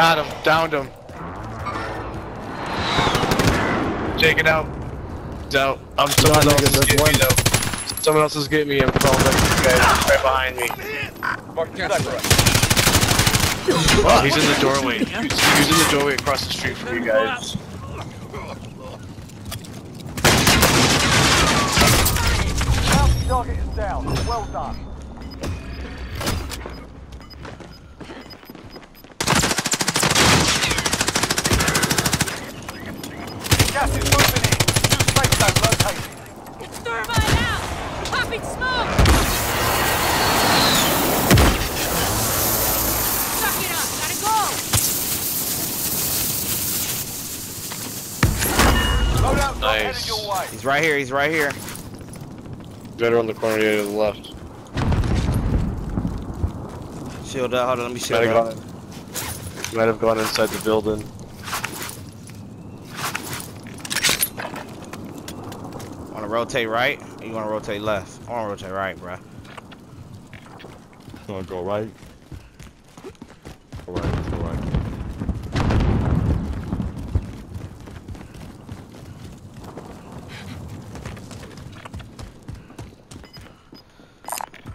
Got him. Downed him. Taken out. Out. Someone else is getting me. I'm calling them. Okay, right behind me. Oh, he's in the doorway. He's in the doorway across the street from you guys. Target is down. Well done. Gas is moving in. New space zone rotating. It's thermite out. Popping smoke. Suck it up. Gotta go. Loadout nice. Your way. He's right here. He's right here. Better on the corner here to the left. Shield out, hold on, let me shield out. Might have gone inside the building. Wanna rotate right? Or you wanna rotate left? I wanna rotate right, bruh. You wanna go right? Go right, go right.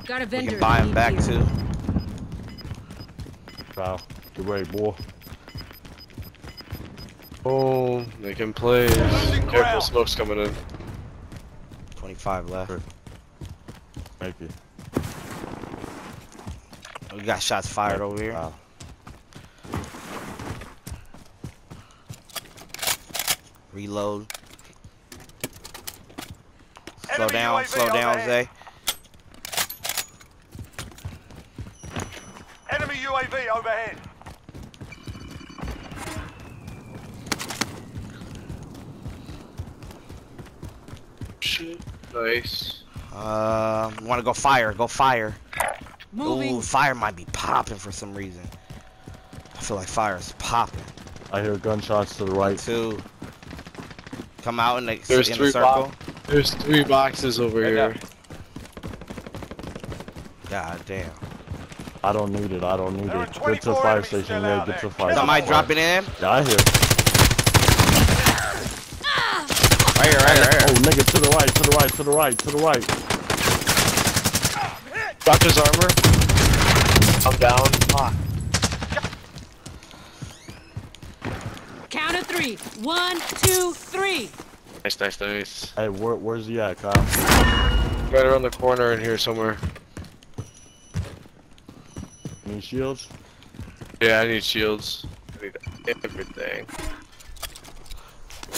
Got a vendor. We can buy him back too. Wow, get ready, boy. Oh, they can play. Careful, smoke's coming in. 25 left. Thank you. We got shots fired over here. Wow. Reload. Slow down, Zay. UAV overhead. Shit. Nice. Want to go fire? Go fire. Moving. Ooh, fire might be popping for some reason. I feel like fire is popping. I hear gunshots to the right. Two. Come out in the circle. There's three boxes over here. God damn. I don't need it, I don't need it. Get to the fire station, yeah, get to the fire station. Somebody dropping in? Yeah, I hear. Right here, right here, right here. Oh, nigga, to the right, to the right, to the right, to the right. Dropped his armor. I'm down. Count of three. 1, 2, 3. Nice, nice, nice. Hey, where's he at, Kyle? Right around the corner in here somewhere. Need shields? Yeah, I need shields. I need everything.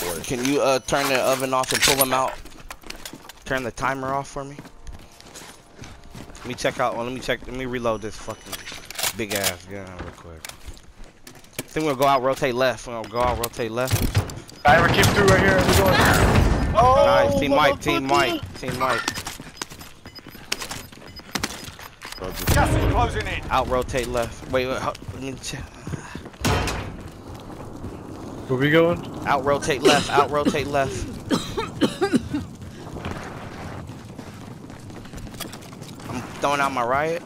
Boy. Can you turn the oven off and pull them out? Turn the timer off for me. Let me check out. Well, let me reload this fucking big ass gun real quick. I think we'll go out, rotate left. We'll go out, rotate left. Alright, we keep through right here. We're going. Oh, nice, Team Mike, Team Mike, Team Mike. Gas is closing in. Out rotate left. Wait, let me check. Where we going? Out rotate left. Out rotate left. I'm throwing out my riot.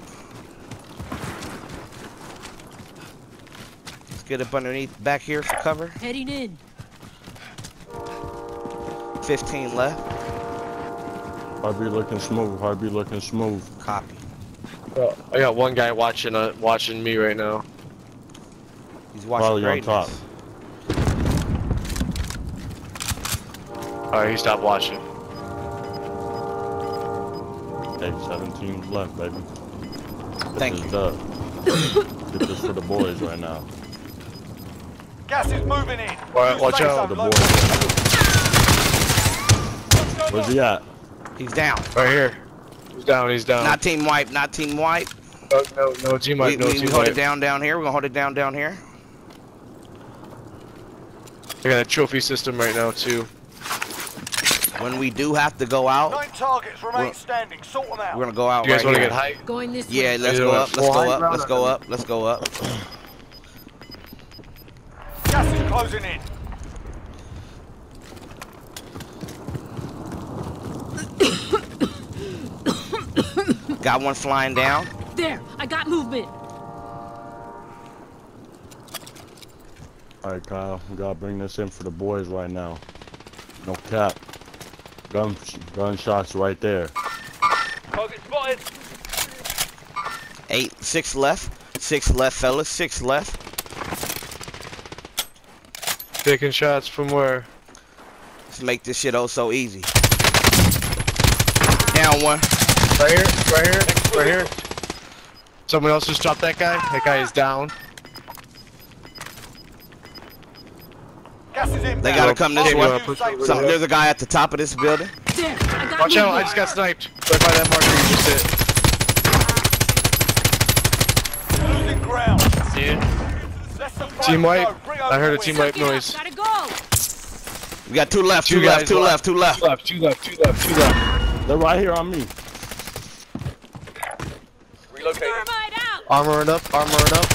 Let's get up underneath back here for cover. Heading in. 15 left. Probably looking smooth. Probably looking smooth. Copy. Oh, I got one guy watching watching me right now. He's watching right top. All right, he stopped watching. Hey, 17 left, baby. Thank you. This is for the boys right now. Gas is moving in. All right, watch out, the boys. Where's he at? He's down. Right here. He's down, he's down. Not team wipe, not team wipe. Oh, no, team wipe, no team wipe. We hold it down here. We're gonna hold it down here. I got a trophy system right now, too. When we do have to go out... 9 targets remain standing. Sort them out. We're gonna go out right here. You guys wanna get height? Going this way. Yeah, let's go up, let's go up, let's go up, let's go up. Gas is closing in. Got one flying down. There, I got movement. Alright, Kyle, we gotta bring this in for the boys right now. No cap. Gunshots right there. Target spotted. 8, 6 left. 6 left, fellas. 6 left. Taking shots from where? Let's make this shit oh so easy. Down one. Right here, right here, right here. Someone else just dropped that guy. That guy is down. They gotta come this way. There's a guy at the top of this building. Watch out, I just got sniped. Right by that marker you just hit. Losing ground. Dude. Team wipe. I heard a team wipe noise. We got 2 left, 2 left, 2 left, 2 left. 2 left, 2 left, 2 left. They're right here on me. Relocate. Armoring up, armoring up.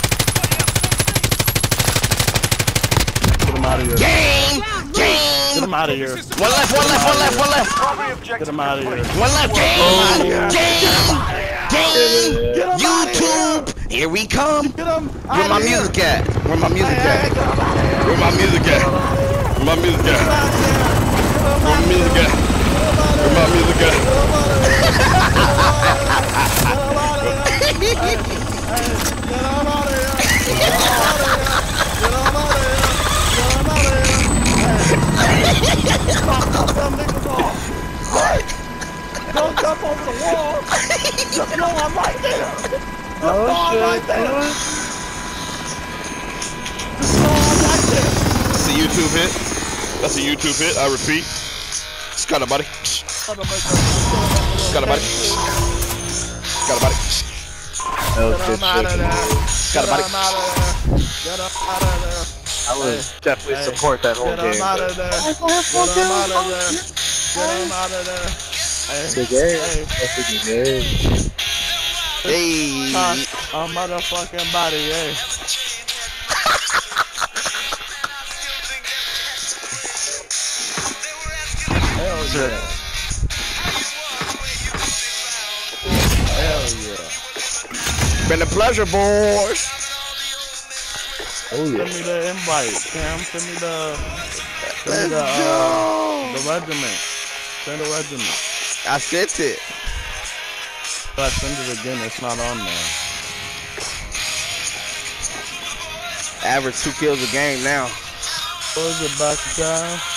Out of here. Game! Game! Get him out of here. One left, one left, one left, one left. Get him out of here. One left. Game! Game! Game! YouTube! Here we come! Where my music at? Where my music at? Where my music at? Where my music at? Where my music at? Where my music at? Don't jump over the wall! You know I'm right there! Oh shit! Right there. That's a YouTube hit. That's a YouTube hit, I repeat. Got a buddy. Got a buddy. Got a buddy. Got a buddy. I would definitely support that whole game. Get him out of there! That's a game. That's a game. Hey! A motherfucking body, hey! Hell yeah! Hell yeah! Been a pleasure, boys! Oh, yeah. Send me the invite, Cam. Send me the regiment. Send the regiment. I sent it. But send it again. It's not on there. Average 2 kills a game now. What is it, boss guy?